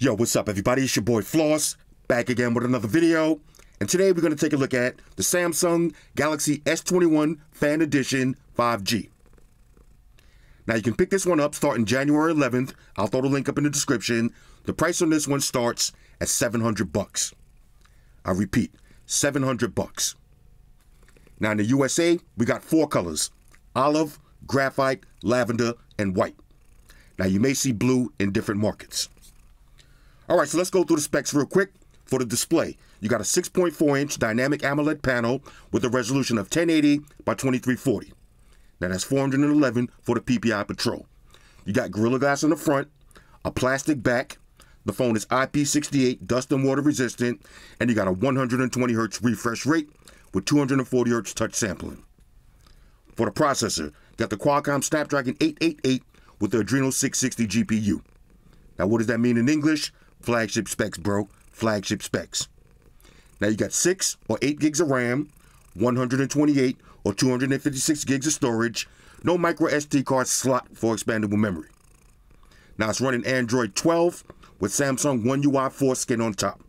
Yo, what's up everybody, it's your boy Floss, back again with another video, and today we're going to take a look at the Samsung Galaxy S21 Fan Edition 5G. Now you can pick this one up starting January 11th, I'll throw the link up in the description. The price on this one starts at $700. I repeat, $700. Now in the USA, we got four colors, olive, graphite, lavender, and white. Now you may see blue in different markets. All right, so let's go through the specs real quick. For the display, you got a 6.4-inch dynamic AMOLED panel with a resolution of 1080 by 2340. Now that's 411 for the PPI Patrol. You got Gorilla Glass on the front, a plastic back. The phone is IP68, dust and water resistant, and you got a 120Hz refresh rate with 240Hz touch sampling. For the processor, you got the Qualcomm Snapdragon 888 with the Adreno 660 GPU. Now what does that mean in English? Flagship specs, bro. Flagship specs. Now you got 6 or 8 gigs of RAM, 128 or 256 gigs of storage, no micro SD card slot for expandable memory. Now it's running Android 12 with Samsung One UI 4 skin on top.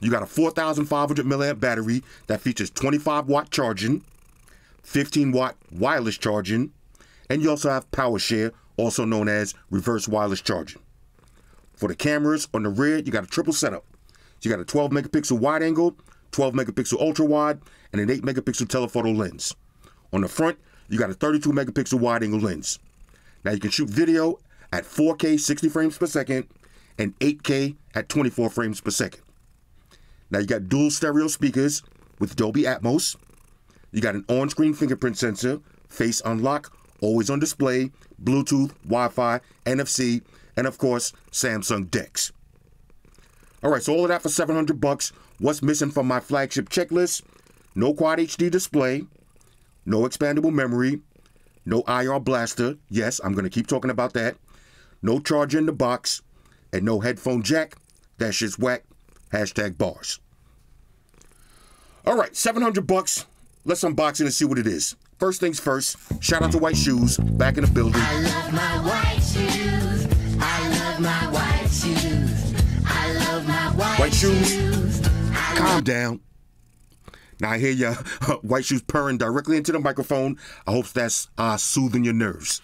You got a 4,500 mAh battery that features 25-watt charging, 15-watt wireless charging, and you also have PowerShare, also known as reverse wireless charging. For the cameras on the rear, you got a triple setup. So you got a 12 megapixel wide angle, 12 megapixel ultra wide, and an 8 megapixel telephoto lens. On the front, you got a 32 megapixel wide angle lens. Now you can shoot video at 4K 60 frames per second and 8K at 24 frames per second. Now you got dual stereo speakers with Dolby Atmos. You got an on-screen fingerprint sensor, face unlock, always on display, Bluetooth, Wi-Fi, NFC, and of course, Samsung DeX. All right, so all of that for $700. What's missing from my flagship checklist? No Quad HD display, no expandable memory, no IR blaster. Yes, I'm gonna keep talking about that. No charger in the box, and no headphone jack. That shit's whack. Hashtag bars. All right, $700. Let's unbox it and see what it is. First things first, shout out to White Shoes, back in the building. I love my white shoes. I love my white shoes. I love my white shoes. Calm down. Now I hear your white shoes purring directly into the microphone. I hope that's soothing your nerves.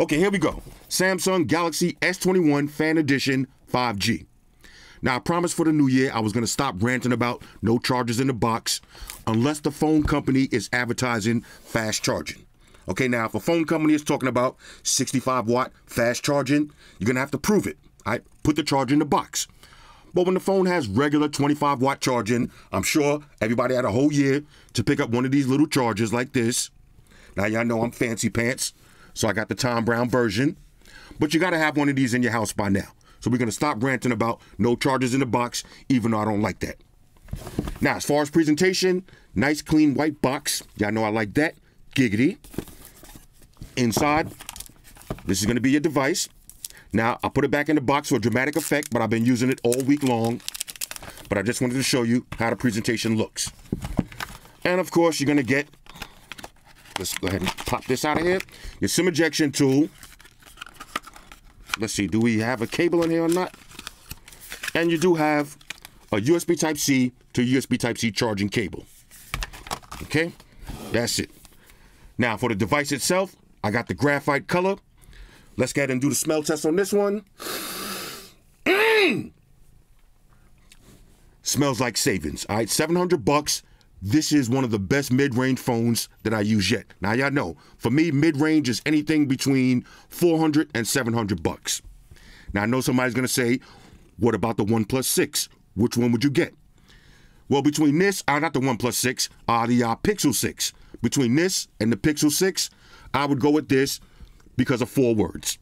Okay, here we go. Samsung Galaxy S21 Fan Edition 5G. Now I promised for the new year I was gonna stop ranting about no chargers in the box unless the phone company is advertising fast charging. Okay, now if a phone company is talking about 65-watt fast charging, you're gonna have to prove it. All right, put the charger in the box. But when the phone has regular 25-watt charging, I'm sure everybody had a whole year to pick up one of these little chargers like this. Now y'all know I'm fancy pants, so I got the Tom Brown version. But you gotta have one of these in your house by now. So we're gonna stop ranting about no chargers in the box, even though I don't like that. Now, as far as presentation, nice clean white box. Y'all know I like that, giggity. Inside, this is gonna be your device. Now, I put it back in the box for dramatic effect, but I've been using it all week long. But I just wanted to show you how the presentation looks. And of course, you're gonna get, let's go ahead and pop this out of here, your SIM ejection tool. Let's see, do we have a cable in here or not? And you do have a USB Type-C to USB Type-C charging cable. Okay, that's it. Now for the device itself, I got the graphite color. Let's go ahead and do the smell test on this one. Smells like savings. All right, $700. This is one of the best mid-range phones that I use yet. Now y'all know, for me, mid-range is anything between $400 and $700. Now I know somebody's gonna say, what about the OnePlus 6? Which one would you get? Well, between this, not the OnePlus 6, the Pixel 6. Between this and the Pixel 6, I would go with this because of four words.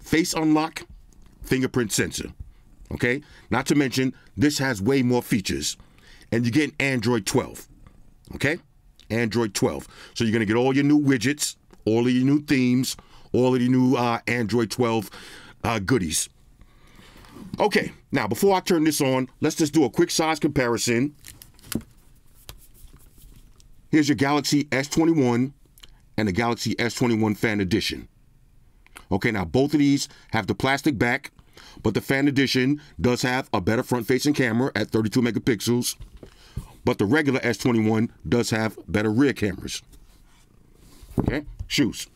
Face unlock, fingerprint sensor, okay? Not to mention, this has way more features. And you're getting Android 12, okay? Android 12. So you're gonna get all your new widgets, all of your new themes, all of your new Android 12 goodies. Okay, now before I turn this on, let's just do a quick size comparison. Here's your Galaxy S21 and the Galaxy S21 Fan Edition. Okay, now both of these have the plastic back. But the Fan Edition does have a better front-facing camera at 32 megapixels, but the regular S21 does have better rear cameras. Okay, shoes.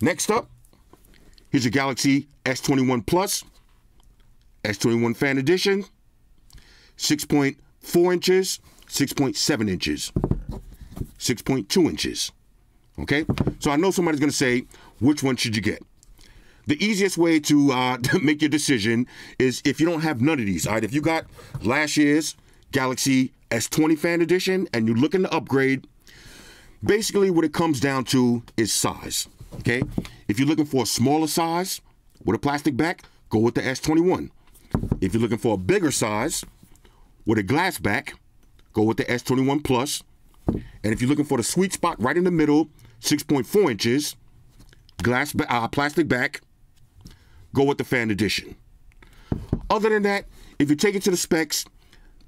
Next up, here's a Galaxy S21 Plus, S21 Fan Edition, 6.4 inches, 6.7 inches, 6.2 inches. Okay, so I know somebody's gonna say, which one should you get? The easiest way to make your decision is if you don't have none of these. All right, if you got last year's Galaxy S20 Fan Edition and you're looking to upgrade, basically what it comes down to is size, okay? If you're looking for a smaller size with a plastic back, go with the S21. If you're looking for a bigger size with a glass back, go with the S21 Plus. And if you're looking for the sweet spot right in the middle, 6.4 inches, glass plastic back, go with the Fan Edition. Other than that, if you take it to the specs,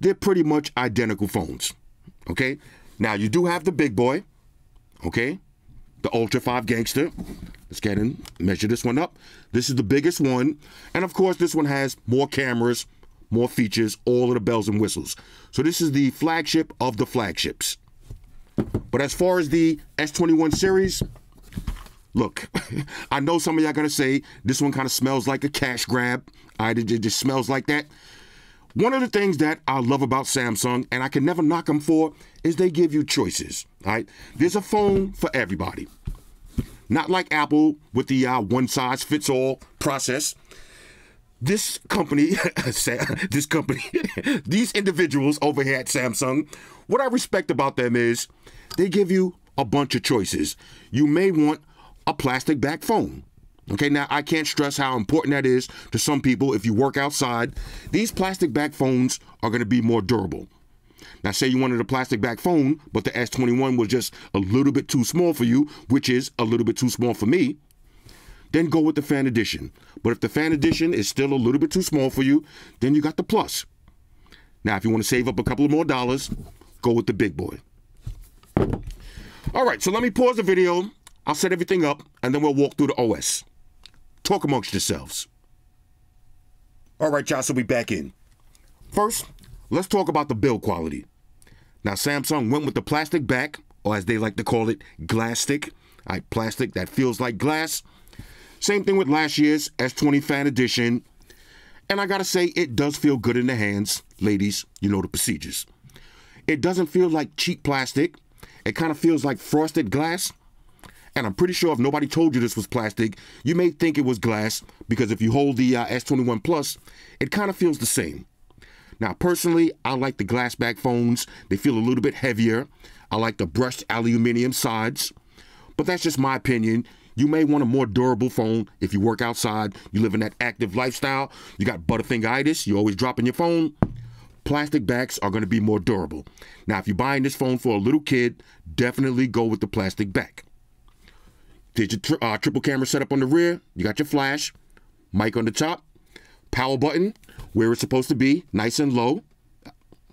they're pretty much identical phones, okay? Now, you do have the big boy, okay? The Ultra 5 Gangster. Let's get in, measure this one up. This is the biggest one. And of course, this one has more cameras, more features, all of the bells and whistles. So this is the flagship of the flagships. But as far as the S21 series, look, I know some of y'all gonna say, this one kind of smells like a cash grab. It just smells like that. One of the things that I love about Samsung, and I can never knock them for, is they give you choices, all right? There's a phone for everybody. Not like Apple with the one-size-fits-all process. This company, these individuals over here at Samsung, what I respect about them is they give you a bunch of choices. You may want a plastic back phone. Okay, now I can't stress how important that is to some people. If you work outside, these plastic back phones are gonna be more durable. Now say you wanted a plastic back phone, but the S21 was just a little bit too small for you, which is a little bit too small for me, then go with the Fan Edition. But if the Fan Edition is still a little bit too small for you, then you got the Plus. Now, if you wanna save up a couple of more dollars, go with the big boy. All right, so let me pause the video. I'll set everything up and then we'll walk through the OS. Talk amongst yourselves. All right, y'all, so we back in. First, let's talk about the build quality. Now, Samsung went with the plastic back, or as they like to call it, glass-stick. All right, plastic that feels like glass. Same thing with last year's S20 Fan Edition. And I gotta say, it does feel good in the hands. Ladies, you know the procedures. It doesn't feel like cheap plastic. It kind of feels like frosted glass. And I'm pretty sure if nobody told you this was plastic, you may think it was glass, because if you hold the S21 Plus, it kind of feels the same. Now, personally, I like the glass back phones. They feel a little bit heavier. I like the brushed aluminum sides, but that's just my opinion. You may want a more durable phone if you work outside, you live in that active lifestyle, you got butterfingeritis, you're always dropping your phone. Plastic backs are gonna be more durable. Now, if you're buying this phone for a little kid, definitely go with the plastic back. There's your triple camera setup on the rear. You got your flash, mic on the top, power button where it's supposed to be, nice and low,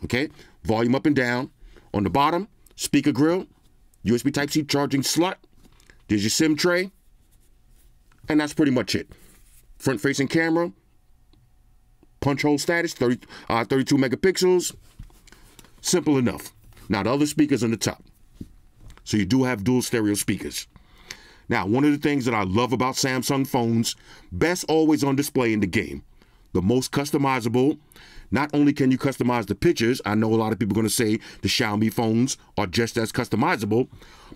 okay? Volume up and down. On the bottom, speaker grill, USB Type-C charging slot. There's your SIM tray, and that's pretty much it. Front-facing camera, punch hole status, 32 megapixels. Simple enough. Now, the other speaker's on the top. So you do have dual stereo speakers. Now, one of the things that I love about Samsung phones, best always on display in the game. The most customizable. Not only can you customize the pictures, I know a lot of people are gonna say the Xiaomi phones are just as customizable,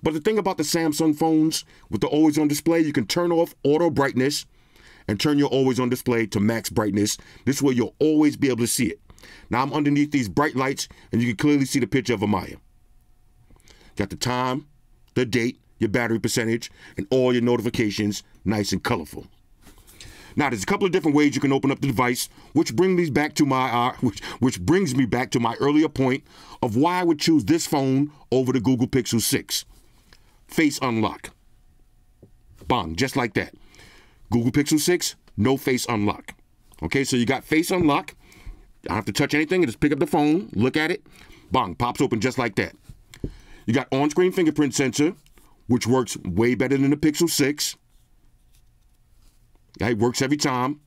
but the thing about the Samsung phones, with the always on display, you can turn off auto brightness and turn your always on display to max brightness. This way you'll always be able to see it. Now I'm underneath these bright lights and you can clearly see the picture of Amaya. Got the time, the date, your battery percentage, and all your notifications, nice and colorful. Now, there's a couple of different ways you can open up the device, which brings me back to my earlier point of why I would choose this phone over the Google Pixel 6. Face unlock. Bang, just like that. Google Pixel 6, no face unlock. Okay, so you got face unlock. I don't have to touch anything. I just pick up the phone, look at it. Bang, pops open just like that. You got on-screen fingerprint sensor, which works way better than the Pixel 6. It works every time.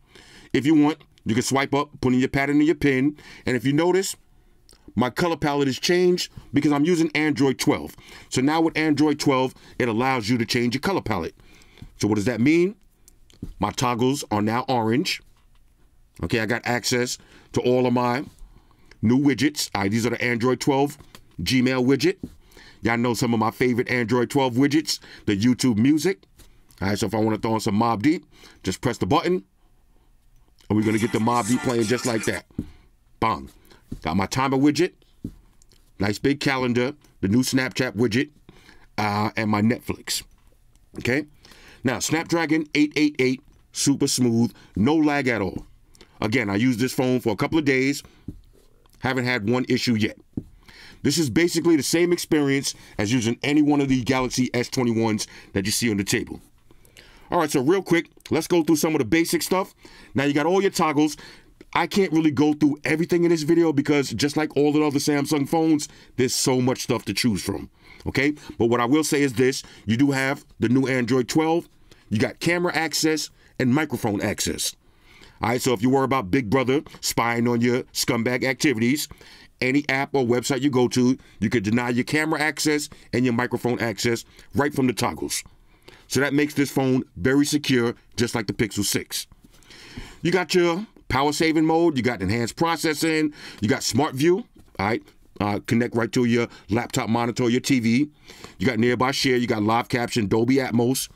If you want, you can swipe up, put in your pattern and your pin. And if you notice, my color palette has changed because I'm using Android 12. So now with Android 12, it allows you to change your color palette. So what does that mean? My toggles are now orange. Okay, I got access to all of my new widgets. All right, these are the Android 12 Gmail widget. Y'all know some of my favorite Android 12 widgets, the YouTube music. All right, so if I want to throw on some Mobb Deep, just press the button, and we're going to get the Mobb Deep playing just like that. Bang. Got my timer widget, nice big calendar, the new Snapchat widget, and my Netflix. Okay? Now, Snapdragon 888, super smooth, no lag at all. Again, I used this phone for a couple of days, haven't had one issue yet. This is basically the same experience as using any one of the Galaxy S21s that you see on the table. All right, so real quick, let's go through some of the basic stuff. Now you got all your toggles. I can't really go through everything in this video because just like all the other Samsung phones, there's so much stuff to choose from, okay? But what I will say is this, you do have the new Android 12, you got camera access and microphone access. All right, so if you worry about Big Brother spying on your scumbag activities, any app or website you go to, you could deny your camera access and your microphone access right from the toggles. So that makes this phone very secure, just like the Pixel 6. You got your power saving mode, you got enhanced processing, you got Smart View, all right, connect right to your laptop monitor, your TV. You got Nearby Share, you got Live Caption, Dolby Atmos,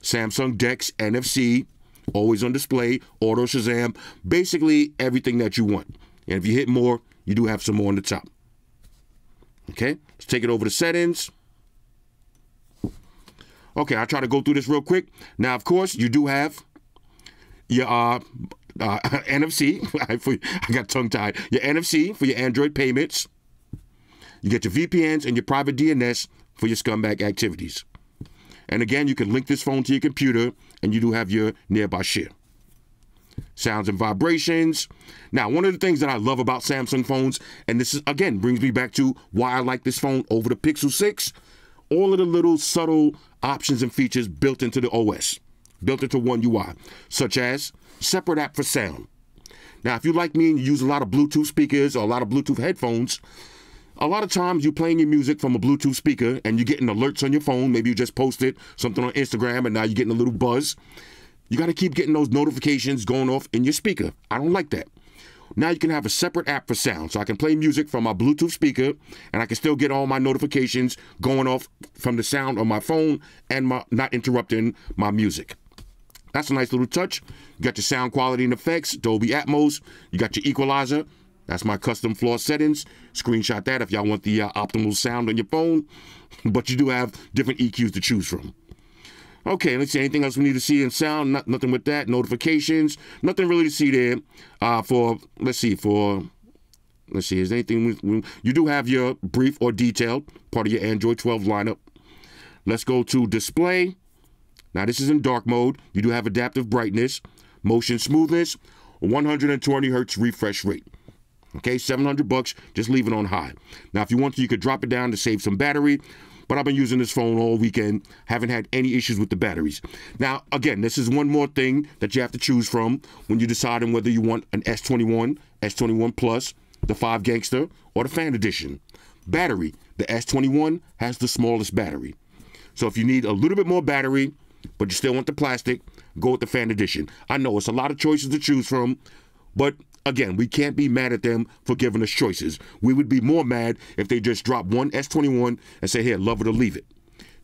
Samsung DeX, NFC, always on display, auto Shazam, basically everything that you want. And if you hit more, you do have some more on the top. Okay, let's take it over to settings. Okay, I'll try to go through this real quick. Now, of course, you do have your NFC. I got tongue-tied. Your NFC for your Android payments. You get your VPNs and your private DNS for your scumbag activities. And again, you can link this phone to your computer, and you do have your Nearby Share. Sounds and vibrations. Now, one of the things that I love about Samsung phones, and this is, again, brings me back to why I like this phone over the Pixel 6, all of the little subtle options and features built into the OS, built into One UI, such as separate app for sound. Now, if you like me and you use a lot of Bluetooth speakers or a lot of Bluetooth headphones, a lot of times you're playing your music from a Bluetooth speaker and you're getting alerts on your phone. Maybe you just posted something on Instagram and now you're getting a little buzz. You got to keep getting those notifications going off in your speaker. I don't like that. Now you can have a separate app for sound. So I can play music from my Bluetooth speaker and I can still get all my notifications going off from the sound on my phone and not interrupting my music. That's a nice little touch. You got your sound quality and effects, Dolby Atmos. You got your equalizer. That's my custom floor settings. Screenshot that if y'all want the optimal sound on your phone. But you do have different EQs to choose from. Okay, let's see, anything else we need to see in sound? Nothing with that. Notifications, nothing really to see there. Is there anything? You do have your brief or detailed, part of your Android 12 lineup. Let's go to display. Now this is in dark mode. You do have adaptive brightness, motion smoothness, 120 hertz refresh rate. Okay, $700, just leave it on high. Now if you want to, you could drop it down to save some battery. But I've been using this phone all weekend, haven't had any issues with the batteries. Now, again, this is one more thing that you have to choose from when you're deciding whether you want an S21, S21 Plus, the 5 Gangster, or the Fan Edition. Battery, the S21 has the smallest battery. So if you need a little bit more battery, but you still want the plastic, go with the Fan Edition. I know it's a lot of choices to choose from, but again, we can't be mad at them for giving us choices. We would be more mad if they just drop one S21 and say, here, love it or leave it.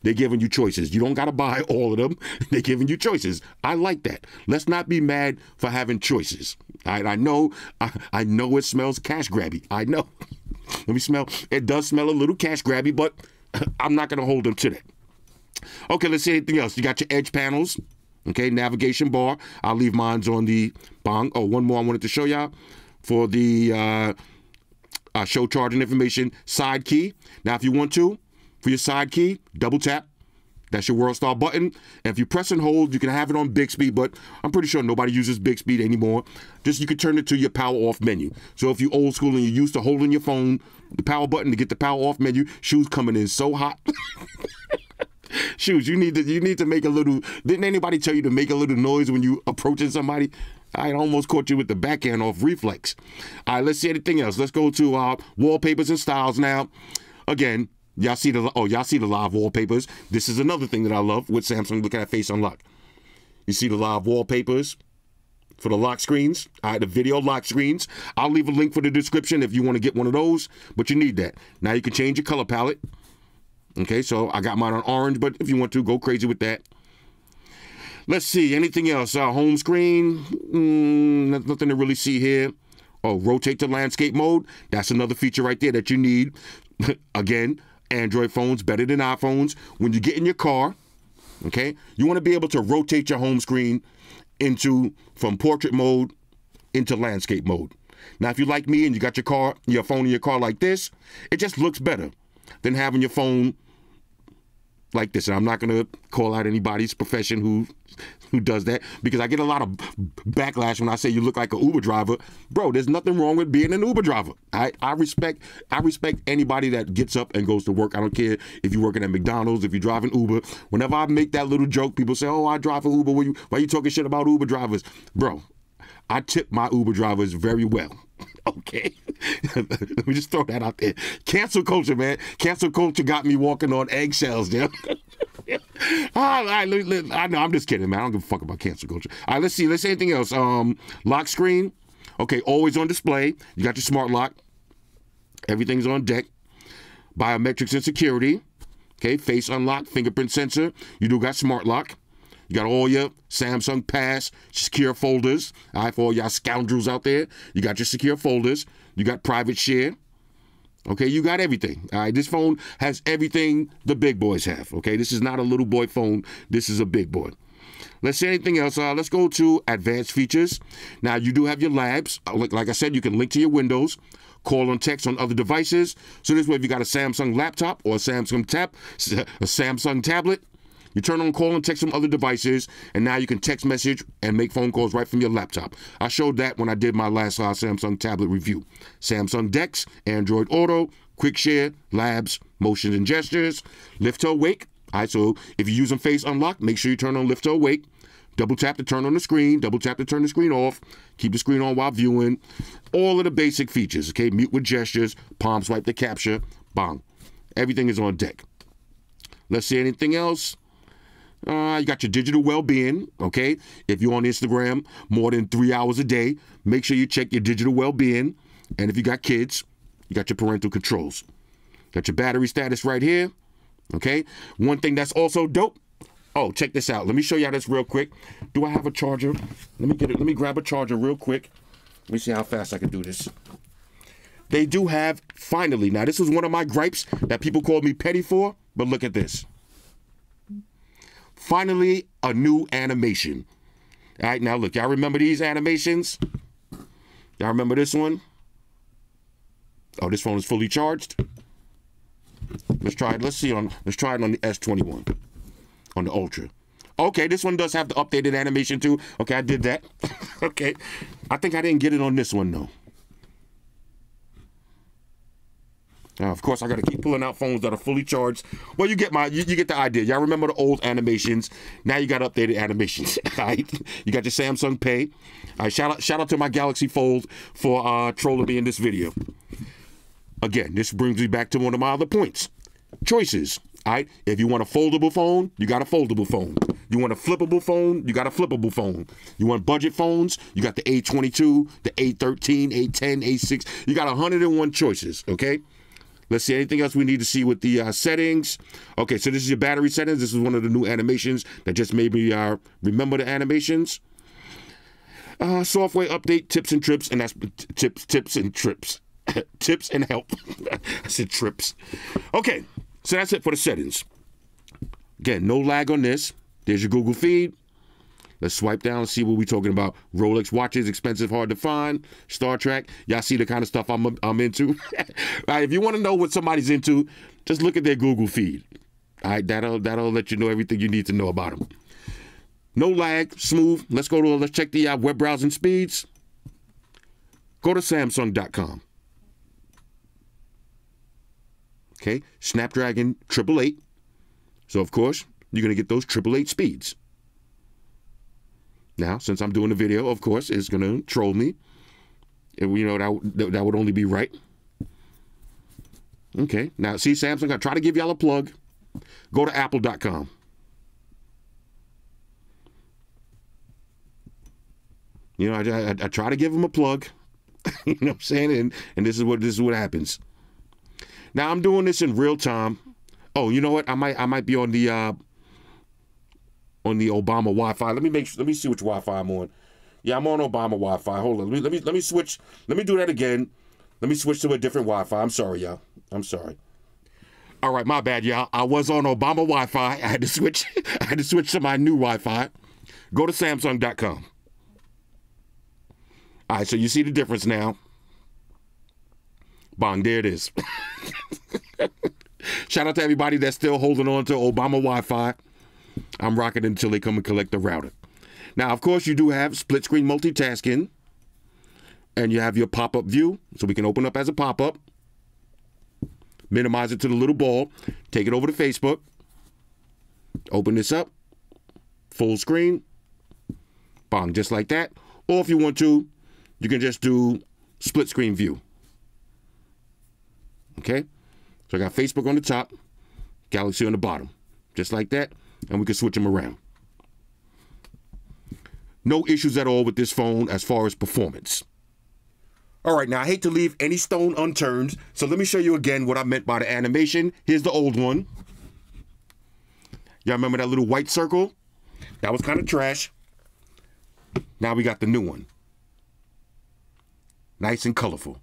They're giving you choices. You don't got to buy all of them. They're giving you choices. I like that. Let's not be mad for having choices. All right, I know it smells cash grabby. I know. Let me smell. It does smell a little cash grabby, but I'm not going to hold them to that. Okay, let's see anything else. You got your edge panels. Okay, navigation bar. I'll leave mine on the bong. Oh, one more I wanted to show y'all for the show charging information. Side key. Now, if you want to, for your side key, double tap. That's your World Star button. And if you press and hold, you can have it on Bixby, but I'm pretty sure nobody uses Bixby anymore. Just you can turn it to your power off menu. So if you're old school and you're used to holding your phone, the power button to get the power off menu, shoes coming in so hot. Shoes, you need to make a little. Didn't anybody tell you to make a little noise when you approaching somebody? I almost caught you with the back end off reflex. All right, let's see anything else. Let's go to wallpapers and styles now. Again, y'all see the live wallpapers. This is another thing that I love with Samsung. Look at that face unlock. You see the live wallpapers for the lock screens. All right, the video lock screens. I'll leave a link for the description if you want to get one of those, but you need that. Now you can change your color palette. Okay, so I got mine on orange, but if you want to, go crazy with that. Let's see, anything else? Home screen, nothing to really see here. Oh, rotate to landscape mode. That's another feature right there that you need. Again, Android phones better than iPhones. When you get in your car, okay, you want to be able to rotate your home screen into from portrait mode into landscape mode. Now, if you're like me and you got your car, your phone in your car like this, it just looks better than having your phone like this. And I'm not going to call out anybody's profession who does that, because I get a lot of backlash when I say you look like an Uber driver. Bro, there's nothing wrong with being an Uber driver. I respect anybody that gets up and goes to work. I don't care if you're working at McDonald's, if you're driving Uber. Whenever I make that little joke, people say, oh, I drive for Uber. Why are you talking shit about Uber drivers? Bro, I tip my Uber drivers very well. Okay, let me just throw that out there. Cancel culture, man. Cancel culture got me walking on eggshells, dude. I know, I'm just kidding, man. I don't give a fuck about cancel culture. All right, let's see. Let's see anything else. Lock screen. Okay, always on display. You got your smart lock. Everything's on deck. Biometrics and security. Okay, face unlock, fingerprint sensor. You do got smart lock. You got all your Samsung Pass secure folders. All right, for all y'all scoundrels out there, you got your secure folders. You got private share. Okay, you got everything. All right, this phone has everything the big boys have. Okay, this is not a little boy phone. This is a big boy. Let's see anything else. Let's go to advanced features. Now, you do have your labs. Like I said, you can link to your Windows, call and text on other devices. So this way, if you got a Samsung laptop or a Samsung tablet, you turn on call and text from other devices, and now you can text message and make phone calls right from your laptop. I showed that when I did my last Samsung tablet review. Samsung DeX, Android Auto, Quick Share, Labs, Motions and Gestures, Lift to Awake. All right, so if you're using Face Unlock, make sure you turn on Lift to Awake. Double tap to turn on the screen. Double tap to turn the screen off. Keep the screen on while viewing. All of the basic features, okay? Mute with gestures, palm swipe to capture, bang. Everything is on deck. Let's see anything else. You got your digital well-being, okay? If you're on Instagram more than 3 hours a day, make sure you check your digital well-being. And if you got kids, you got your parental controls. Got your battery status right here, okay? One thing that's also dope. Oh, check this out. Let me show y'all this real quick. Do I have a charger? Let me grab a charger real quick. Let me see how fast I can do this. They do have, finally, now this was one of my gripes that people called me petty for, but look at this. Finally, a new animation. All right, now look, y'all remember these animations? Y'all remember this one? Oh, this phone is fully charged. Let's try it. Let's see on. Let's try it on the S21, on the Ultra. Okay, this one does have the updated animation too. Okay, I did that. Okay, I think I didn't get it on this one though. Now, of course, I got to keep pulling out phones that are fully charged. Well, you get my, you get the idea. Y'all remember the old animations. Now you got updated animations. All right? You got your Samsung Pay. All right, shout out to my Galaxy Fold for trolling me in this video. Again, this brings me back to one of my other points. Choices. All right? If you want a foldable phone, you got a foldable phone. You want a flippable phone, you got a flippable phone. You want budget phones, you got the A22, the A13, A10, A6. You got 101 choices, okay? Let's see, anything else we need to see with the settings? Okay, so this is your battery settings. This is one of the new animations that just made me remember the animations. Software update, tips and trips, and that's tips and trips. Tips and help. I said trips. Okay, so that's it for the settings. Again, no lag on this. There's your Google feed. Let's swipe down and see what we're talking about. Rolex watches, expensive, hard to find. Star Trek. Y'all see the kind of stuff I'm into. All right, if you want to know what somebody's into, just look at their Google feed. All right, that'll let you know everything you need to know about them. No lag, smooth. Let's go to, let's check the web browsing speeds. Go to Samsung.com. Okay, Snapdragon 888. So, of course, you're going to get those 888 speeds. Now, since I'm doing a video, of course, it's going to troll me. And, you know, that would only be right. Okay. Now, see, Samsung, I try to give y'all a plug. Go to apple.com. You know, I try to give them a plug. You know what I'm saying? And this is what happens. Now, I'm doing this in real time. Oh, you know what? I might be on the Obama Wi-Fi. Let me see which Wi-Fi I'm on. Yeah, I'm on Obama Wi-Fi. Hold on. Let me switch. Let me do that again. Let me switch to a different Wi-Fi. I'm sorry, y'all. I'm sorry. All right, my bad, y'all. I was on Obama Wi-Fi. I had to switch to my new Wi-Fi. Go to Samsung.com. All right, so you see the difference now. Bang, there it is. Shout out to everybody that's still holding on to Obama Wi-Fi. I'm rocking it until they come and collect the router. Now, of course, you do have split screen multitasking. And you have your pop-up view, so we can open up as a pop-up. Minimize it to the little ball. Take it over to Facebook. Open this up. Full screen. Bang, just like that. Or if you want to, you can just do split screen view. Okay? So I got Facebook on the top, Galaxy on the bottom. Just like that. And we can switch them around. No issues at all with this phone as far as performance. All right, now I hate to leave any stone unturned, so let me show you again what I meant by the animation. Here's the old one. Y'all remember that little white circle? That was kind of trash. Now we got the new one. Nice and colorful.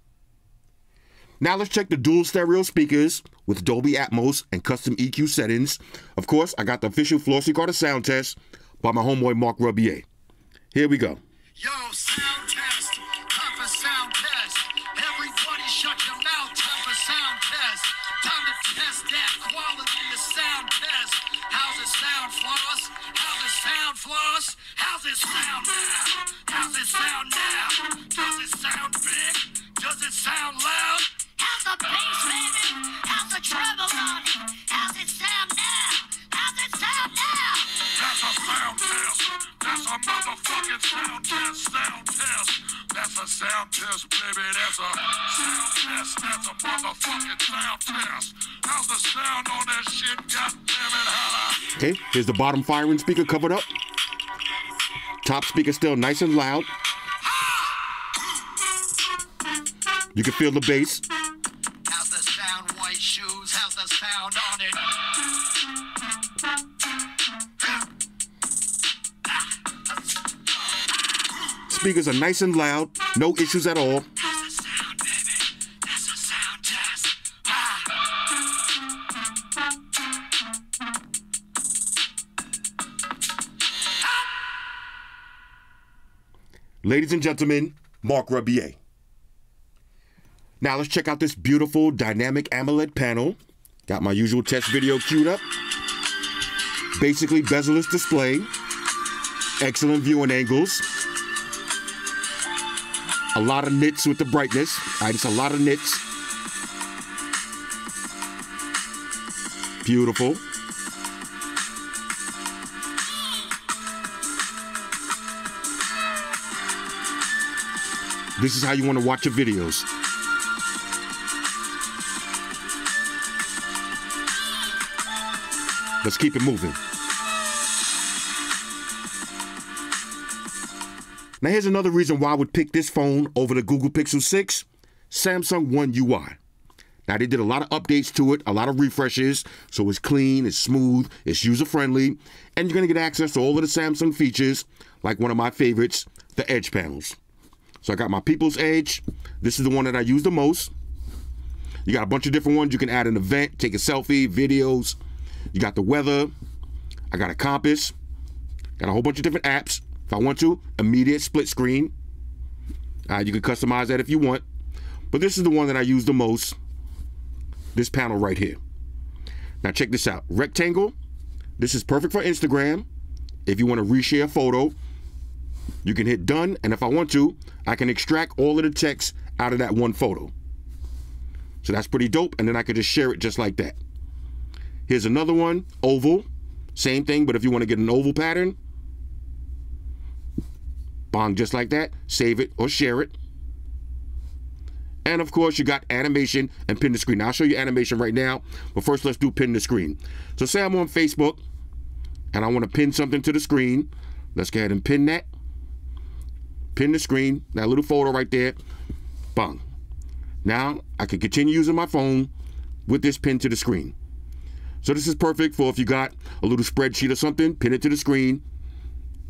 Now let's check the dual stereo speakers with Dolby Atmos and custom EQ settings. Of course, I got the official Flossy Carter sound test by my homeboy Mark Rubier. Here we go. Yo, sound test, time for sound test. Everybody shut your mouth, time for sound test. Time to test that quality in the sound test. How's it sound, Floss? How's it sound, Floss? How's it sound now? How's it sound now? Does it sound big? Does it sound loud? How's the bass moving? How's the treble on it? How's it sound now? How's it sound now? That's a sound test. That's a motherfucking sound test. Sound test. That's a sound test, baby. That's a sound test. That's a motherfucking sound test. How's the sound on that shit? God damn it, holla. Okay, here's the bottom firing speaker covered up. Top speaker still nice and loud. You can feel the bass. How's the sound, white shoes? How's the sound on it? Speakers are nice and loud, no issues at all. That's the sound, baby. That's a sound test. Ladies and gentlemen, Mark Rubier. Now let's check out this beautiful dynamic AMOLED panel. Got my usual test video queued up. Basically bezel-less display. Excellent viewing angles. A lot of nits with the brightness. It's a lot of nits. Beautiful. This is how you want to watch your videos. Let's keep it moving. Now here's another reason why I would pick this phone over the Google Pixel 6, Samsung One UI. Now they did a lot of updates to it, a lot of refreshes, so it's clean, it's smooth, it's user-friendly, and you're gonna get access to all of the Samsung features, like one of my favorites, the edge panels. So I got my People's Edge. This is the one that I use the most. You got a bunch of different ones. You can add an event, take a selfie, videos. You got the weather. I got a compass. Got a whole bunch of different apps. If I want to, immediate split screen. You can customize that if you want. But this is the one that I use the most. This panel right here. Now check this out. Rectangle. This is perfect for Instagram. If you want to reshare a photo, you can hit done. And if I want to, I can extract all of the text out of that one photo. So that's pretty dope. And then I could just share it just like that. Here's another one. Oval. Same thing, but if you want to get an oval pattern, Bong just like that. Save it or share it. And of course, you got animation and pin to screen. Now, I'll show you animation right now, but first let's do pin to screen. So say I'm on Facebook and I want to pin something to the screen. Let's go ahead and pin that. Pin the screen, that little photo right there. Bong. Now I can continue using my phone with this pin to the screen. So this is perfect for if you got a little spreadsheet or something, pin it to the screen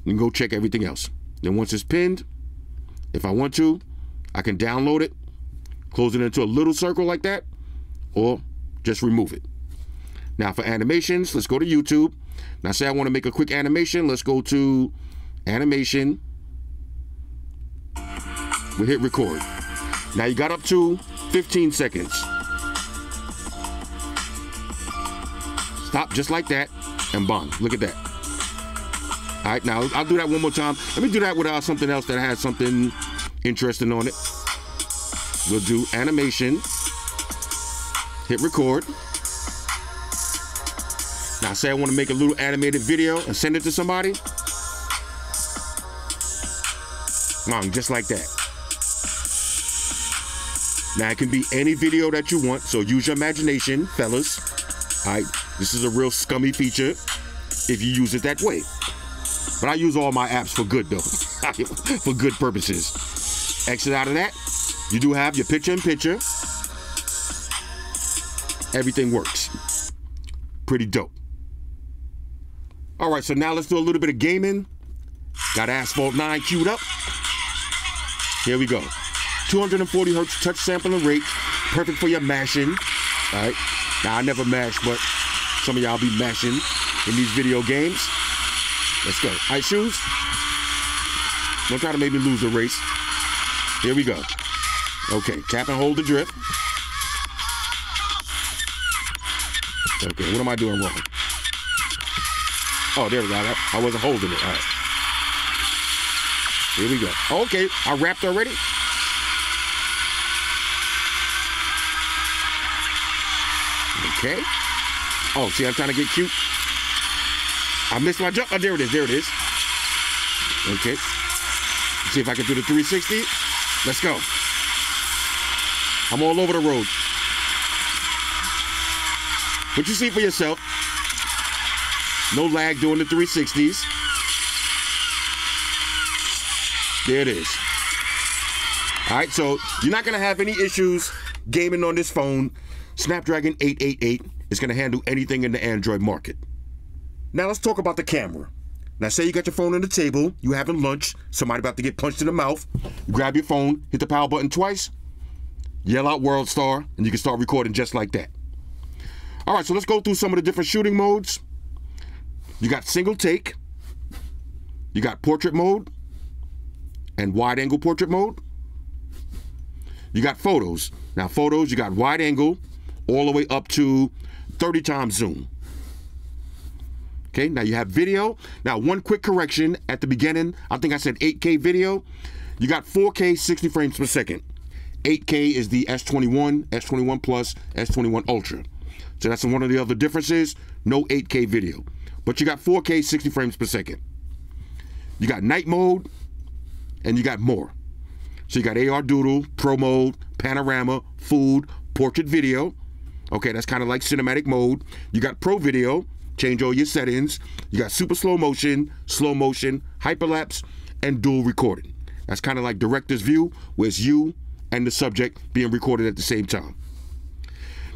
and go check everything else. Then once it's pinned, if I want to, I can download it, close it into a little circle like that, or just remove it. Now for animations, let's go to YouTube. Now say I want to make a quick animation. Let's go to animation. We'll hit record. Now you got up to 15 seconds. Stop just like that, and bang, look at that. All right, now I'll do that one more time. Let me do that without something else that has something interesting on it. We'll do animation, hit record. Now say I want to make a little animated video and send it to somebody. Bang, just like that. Now it can be any video that you want, so use your imagination, fellas. All right, this is a real scummy feature if you use it that way. But I use all my apps for good though, for good purposes. Exit out of that. You do have your picture-in-picture. Everything works. Pretty dope. All right, so now let's do a little bit of gaming. Got Asphalt 9 queued up. Here we go. 240 hertz touch sampling rate, perfect for your mashing. All right, now I never mash, but some of y'all be mashing in these video games. Let's go. All right, shoes. Don't try to make me lose the race. Here we go. Okay, tap and hold the drip. Okay, what am I doing wrong? Oh, there we go. I wasn't holding it. All right. Here we go. Okay, I wrapped already. Okay. Oh, see, I'm trying to get cute. I missed my jump. Oh, there it is. There it is. Okay. Let's see if I can do the 360. Let's go. I'm all over the road. But you see for yourself. No lag doing the 360s. There it is. All right, so you're not going to have any issues gaming on this phone. Snapdragon 888 is going to handle anything in the Android market. Now let's talk about the camera. Now say you got your phone on the table, you having lunch, somebody about to get punched in the mouth, you grab your phone, hit the power button twice, yell out World Star, and you can start recording just like that. All right, so let's go through some of the different shooting modes. You got single take, you got portrait mode, and wide angle portrait mode. You got photos. Now photos, you got wide angle, all the way up to 30 times zoom. Okay, now you have video. Now one quick correction at the beginning, I think I said 8K video. You got 4K 60 frames per second. 8K is the S21, S21 Plus, S21 Ultra. So that's one of the other differences, no 8K video. But you got 4K 60 frames per second. You got night mode, and you got more. So you got AR Doodle, Pro Mode, Panorama, Food, Portrait Video. Okay, that's kind of like cinematic mode. You got Pro Video, change all your settings. You got Super Slow Motion, Slow Motion, Hyperlapse, and Dual Recording. That's kind of like Director's View, where it's you and the subject being recorded at the same time.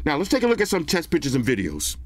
Now, let's take a look at some test pictures and videos.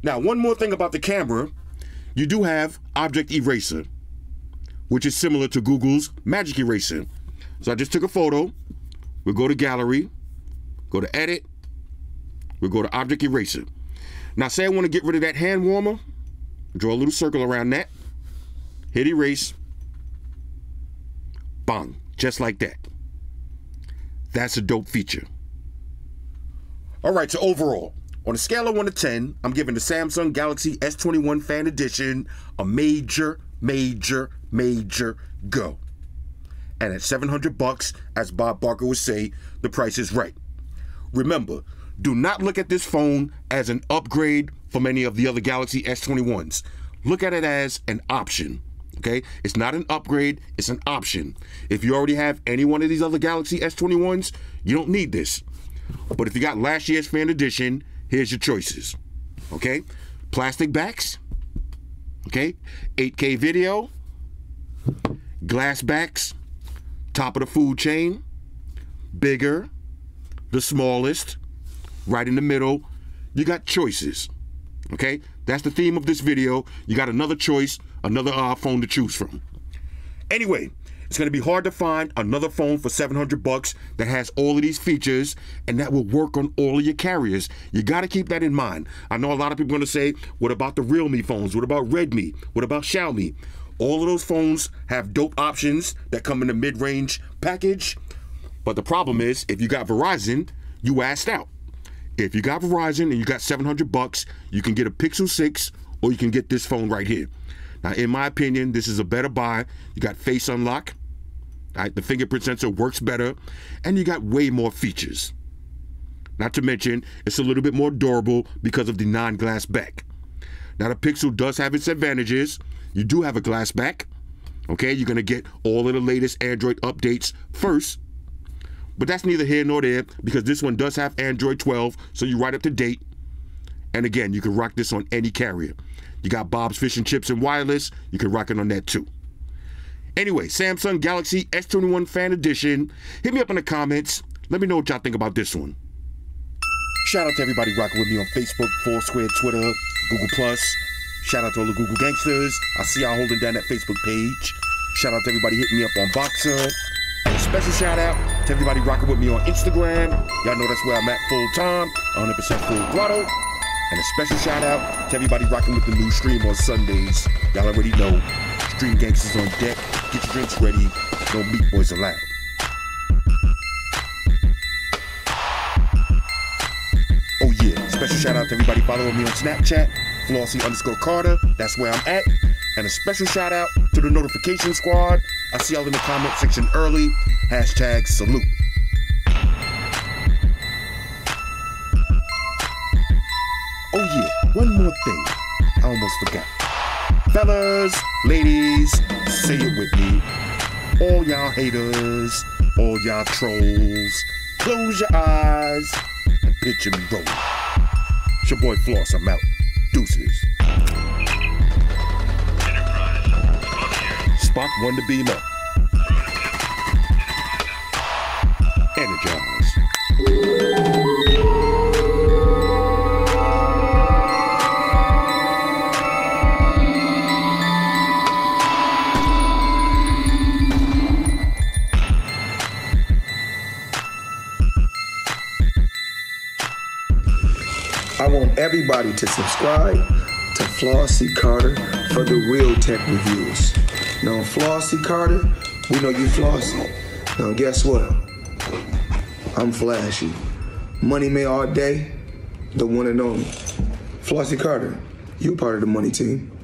Now, one more thing about the camera, you do have object eraser, which is similar to Google's magic eraser. So I just took a photo. We'll go to gallery, go to edit, we'll go to object eraser. Now say I want to get rid of that hand warmer, draw a little circle around that, hit erase, bang, just like that. That's a dope feature. All right, so overall, on a scale of 1 to 10, I'm giving the Samsung Galaxy S21 Fan Edition a major, major, major go. And at $700 bucks, as Bob Barker would say, the price is right. Remember, do not look at this phone as an upgrade from any of the other Galaxy S21s. Look at it as an option, okay? It's not an upgrade, it's an option. If you already have any one of these other Galaxy S21s, you don't need this. But if you got last year's Fan Edition, here's your choices, okay? Plastic backs, okay? 8K video, glass backs, top of the food chain, bigger, the smallest, right in the middle. You got choices, okay? That's the theme of this video. You got another choice, another phone to choose from. Anyway, it's gonna be hard to find another phone for $700 bucks that has all of these features and that will work on all of your carriers. You gotta keep that in mind. I know a lot of people are gonna say, what about the Realme phones? What about Redmi? What about Xiaomi? All of those phones have dope options that come in the mid-range package. But the problem is, if you got Verizon, you assed out. If you got Verizon and you got $700 bucks, you can get a Pixel 6 or you can get this phone right here. Now, in my opinion, this is a better buy. You got face unlock. Right, the fingerprint sensor works better, and you got way more features. Not to mention, it's a little bit more durable because of the non-glass back. Now, the Pixel does have its advantages. You do have a glass back, okay? You're gonna get all of the latest Android updates first, but that's neither here nor there because this one does have Android 12, so you're right up to date. And again, you can rock this on any carrier. You got Bob's Fish and Chips and Wireless, you can rock it on that too. Anyway, Samsung Galaxy S21 Fan Edition. Hit me up in the comments. Let me know what y'all think about this one. Shout out to everybody rocking with me on Facebook, Foursquare, Twitter, Google+. Shout out to all the Google gangsters. I see y'all holding down that Facebook page. Shout out to everybody hitting me up on Voxer. Special shout out to everybody rocking with me on Instagram. Y'all know that's where I'm at full time, 100% full throttle. And a special shout out to everybody rocking with the new stream on Sundays. Y'all already know, Stream Gangsters on Deck. Get your drinks ready, no meat boys allowed. Oh yeah, special shout out to everybody following me on Snapchat, Flossy_Carter, that's where I'm at. And a special shout out to the notification squad. I see y'all in the comment section early, #salute. Oh yeah, one more thing, I almost forgot. Fellas, ladies, say it with me. All y'all haters, all y'all trolls. Close your eyes and picture me rolling. It's your boy Floss, I'm out. Deuces. Spock one to beam up. Energize. I want everybody to subscribe to Flossy Carter for the real tech reviews. Now, Flossy Carter, we know you flossy. Now, guess what? I'm flashy. Money made all day, the one and only. Flossy Carter, you're part of the money team.